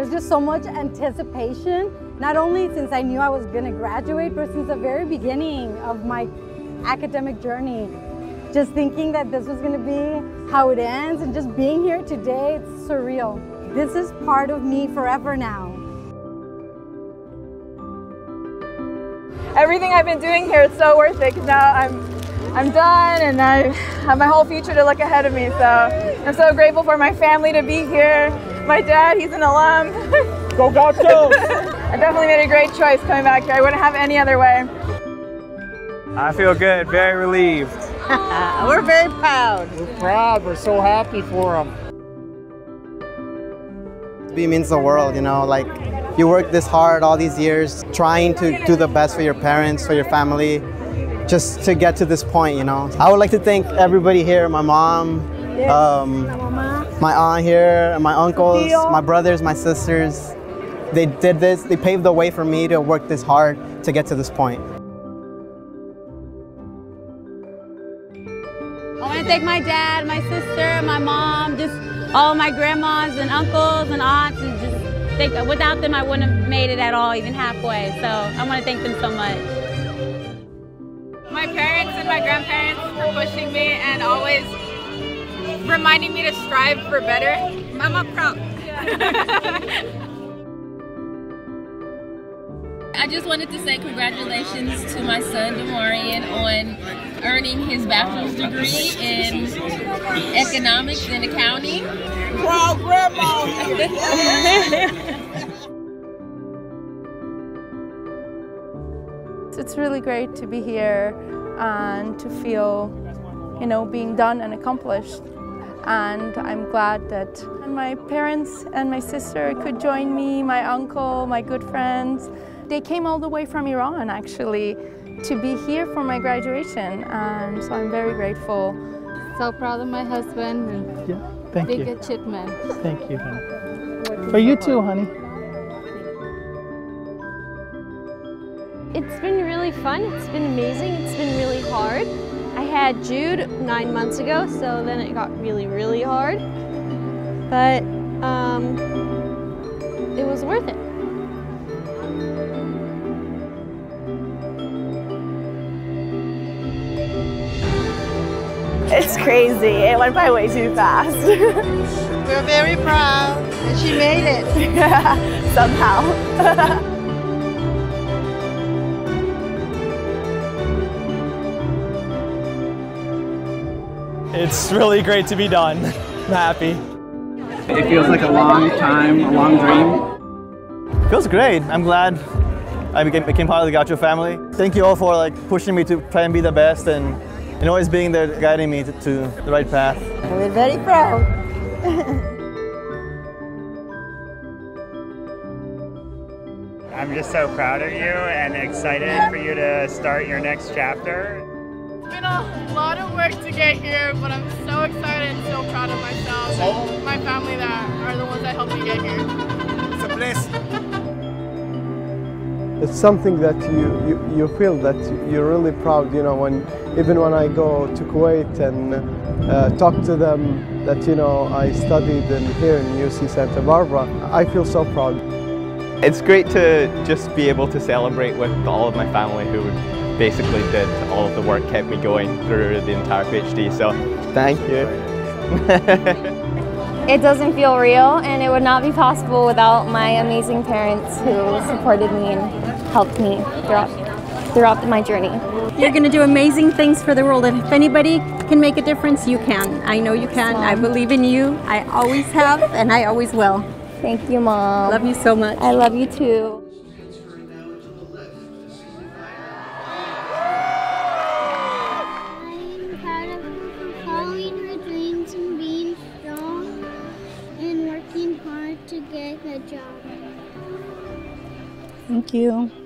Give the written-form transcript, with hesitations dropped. There's just so much anticipation, not only since I knew I was going to graduate, but since the very beginning of my academic journey. Just thinking that this was going to be how it ends, and just being here today, it's surreal. This is part of me forever now. Everything I've been doing here is so worth it, because now I'm done and I have my whole future to look ahead of me. So I'm so grateful for my family to be here. My dad, he's an alum. Go Gaucho! I definitely made a great choice coming back here. I wouldn't have any other way. I feel good, very relieved. We're very proud. We're proud, we're so happy for them. It means the world, you know, like you work this hard all these years, trying to do the best for your parents, for your family, just to get to this point, you know. I would like to thank everybody here, my mom, my aunt here, my uncles, my brothers, my sisters. They did this, they paved the way for me to work this hard to get to this point. I want to thank my dad, my sister, my mom, just all my grandmas and uncles and aunts, and just think without them I wouldn't have made it at all, even halfway. So I want to thank them so much. My parents and my grandparents for pushing me and always reminding me to strive for better. Mama proud. Yeah. I just wanted to say congratulations to my son Damarian on earning his bachelor's degree in economics and accounting. Wow, grandma! It's really great to be here and to feel, you know, being done and accomplished. And I'm glad that my parents and my sister could join me, my uncle, my good friends. They came all the way from Iran, actually, to be here for my graduation, and so I'm very grateful. So proud of my husband. Yeah, thank you. Big achievement. Thank you, honey. For you too, honey. It's been really fun. It's been amazing. It's been really hard. I had Jude 9 months ago, so then it got really, really hard. But it was worth it. It's crazy. It went by way too fast. We're very proud that she made it. Somehow. It's really great to be done. I'm happy. It feels like a long time, a long dream. Feels great. I'm glad I became part of the Gaucho family. Thank you all for like pushing me to try and be the best, and always being there guiding me to the right path. We're very proud. I'm just so proud of you and excited for you to start your next chapter. It's been a lot of work to get here, but I'm so excited and so proud of myself and my family that are the ones that helped me get here. It's a blessing. It's something that you feel that you're really proud, you know, even when I go to Kuwait and talk to them that, you know, I studied here in UC Santa Barbara, I feel so proud. It's great to just be able to celebrate with all of my family who basically did all of the work, kept me going through the entire PhD, so thank you. It doesn't feel real, and it would not be possible without my amazing parents who supported me and helped me throughout my journey. You're going to do amazing things for the world, and if anybody can make a difference, you can. I know you can. Mom. I believe in you. I always have, and I always will. Thank you, Mom. Love you so much. I love you too. Thank you.